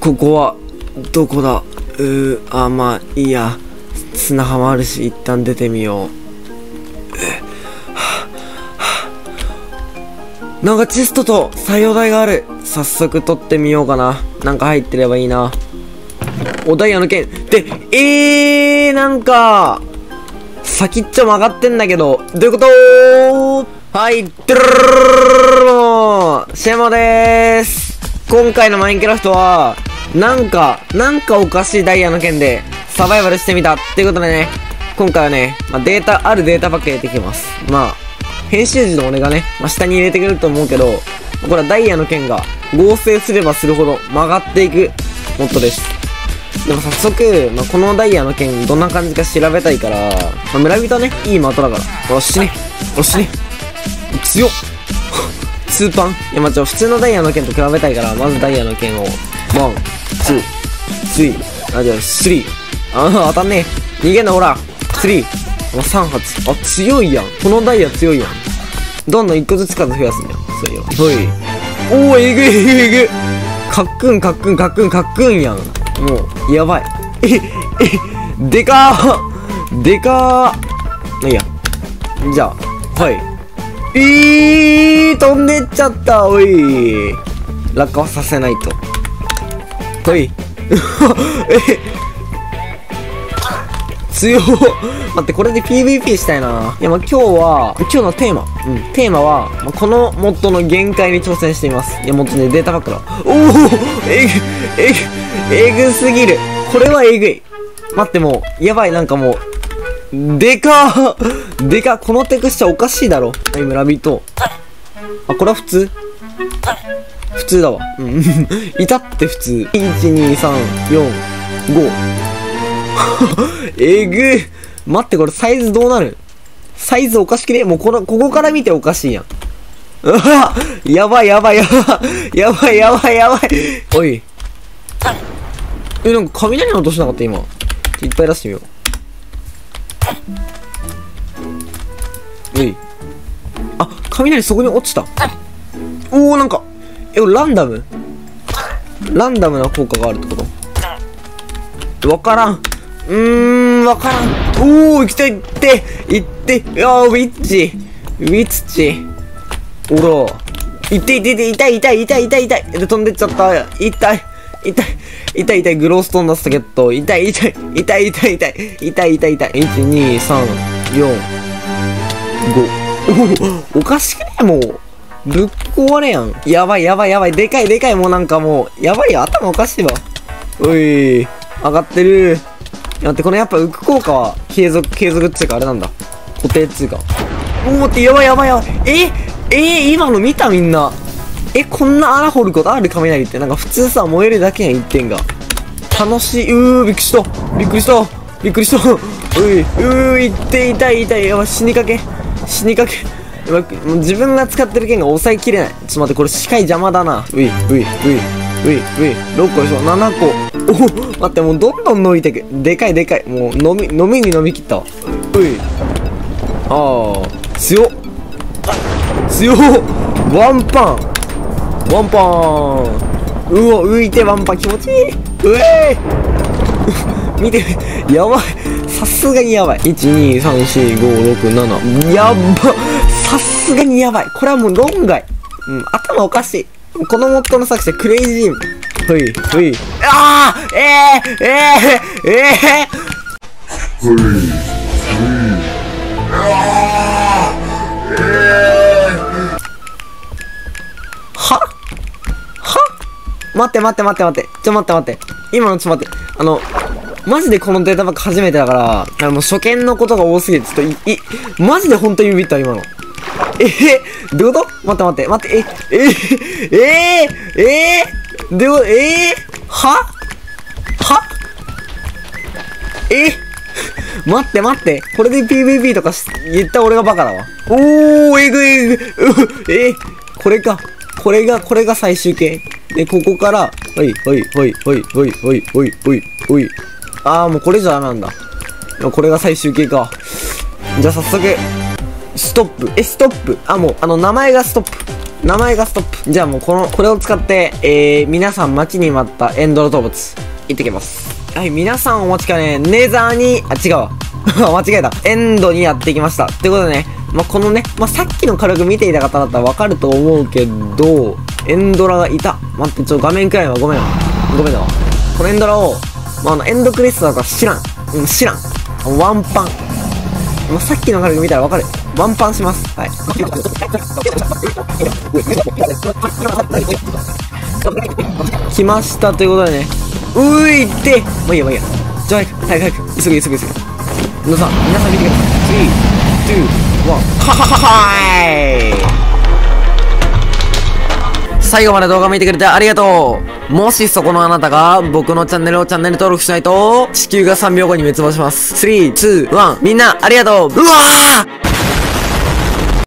ここはどこだ？まあいいや、砂浜あるし一旦出てみよう。なんかチェストと採用台がある。早速取ってみようかな。なんか入ってればいいな。おダイヤの剣で、なんか先っちょ曲がってんだけど、どういうこと？はい、ドゥルルルルルル、シェモでーす。今回のマインクラフトは、なんかおかしいダイヤの剣でサバイバルしてみたっていうことでね、今回はね、あるデータパック入れてきます。編集時の俺がね、下に入れてくれると思うけど、これはダイヤの剣が合成すればするほど曲がっていくモッドです。でも早速、このダイヤの剣どんな感じか調べたいから、村人はね、いい的だから、おろしね。強っ。ツーパン。普通のダイヤの剣と比べたいから、まずダイヤの剣を、ワン、ツー、スリー、スリー。当たんねえ。逃げんな、ほら。スリー。3発。強いやん。このダイヤ強いやん。どんどん1個ずつ数増やすんだよ。そうよ。ほい。おー、えぐい。かっくんやん。もう、やばい。でかー。いいや。じゃあ、はい。飛んでっちゃった。おい。落下はさせないと。ほい。強っ。待って、これで PVP したいな。今日のテーマ。テーマは、このモッドの限界に挑戦しています。モッドね、データパックだ。おお、えぐすぎる。これはえぐい。待って、もう、やばい、なんかもう、でかっ、このテクスチャーおかしいだろ。はい、村人。これは普通だわ。至って普通。1、2、3、4、5。えぐい。待って、これサイズどうなる？サイズおかしくね？もうここから見ておかしいやん。うわぁ！やばい。おい。なんか雷の音しなかった今。いっぱい出してみよう。おい。雷そこに落ちた。おお、なんか、ランダムな効果があるってこと？わからん。おー、行って。あー、ウィッチ。おら。痛い。で、飛んでっちゃった。痛い。グローストーン出すゲット。痛い。1、2、3、4、5。おかしくねもう。ぶっ壊れやん。やばい。でかい。もうなんかもう、やばいよ。頭おかしいわ。おい。上がってる。待って、このやっぱ浮く効果は継続っていうかあれなんだ。固定っていうか。おおって、やばい。今の見たみんな。こんな穴掘ることある雷って。なんか普通さ、燃えるだけやん、一点が。楽しい。びっくりした。痛い。やばい、死にかけ。やばい、もう自分が使ってる剣が抑えきれない。ちょっと待って、これ視界邪魔だな。うい。6個でしょ、7個。おお、待って、もうどんどん伸びてく。でかい。もう、飲み切った。うい。強っ。ワンパン。うお、浮いてワンパン気持ちいい。うえー見て、やばい。さすがにやばい。1、2、3、4、5、6、7。やば。さすがにやばい。これはもう論外。頭おかしい。このモッドの作者、クレイジーム。ほい。待って。ちょっと待って。今のマジでこのデータバック初めてだから、もう初見のことが多すぎて、マジで本当にビビった、今の。どういうこと？待って、でも、待って、これで PVP とか言った俺がバカだわ。おー、えぐい。これが最終形。で、ここから、おい。もうこれじゃなんだ。これが最終形か。じゃあ早速、ストップ。もう、名前がストップ。名前がストップ。じゃあもうこれを使って、皆さん待ちに待ったエンドの動物、行ってきます。はい、皆さんお待ちかね、ネザーに、あ、違うわ。間違えた。エンドにやってきました。ということでね、まあ、このね、まあ、さっきの火力見ていた方だったらわかると思うけど、エンドラがいた。待って、ちょ、画面暗いわ。ごめんだわ。このエンドラを、まあ、エンドクリスタルだから知らん。ワンパン。まあ、さっきの火力見たらわかる。ワンパンします。はい。来ました。ということでね、ういって、もういいよ、もういいよ。じゃあ、早く、急ぐ。皆さん見てください。3、2、1、はい。最後まで動画見てくれてありがとう。もしそこのあなたが僕のチャンネル登録しないと、地球が3秒後に滅亡します。3、2、1、みんなありがとう。うわー！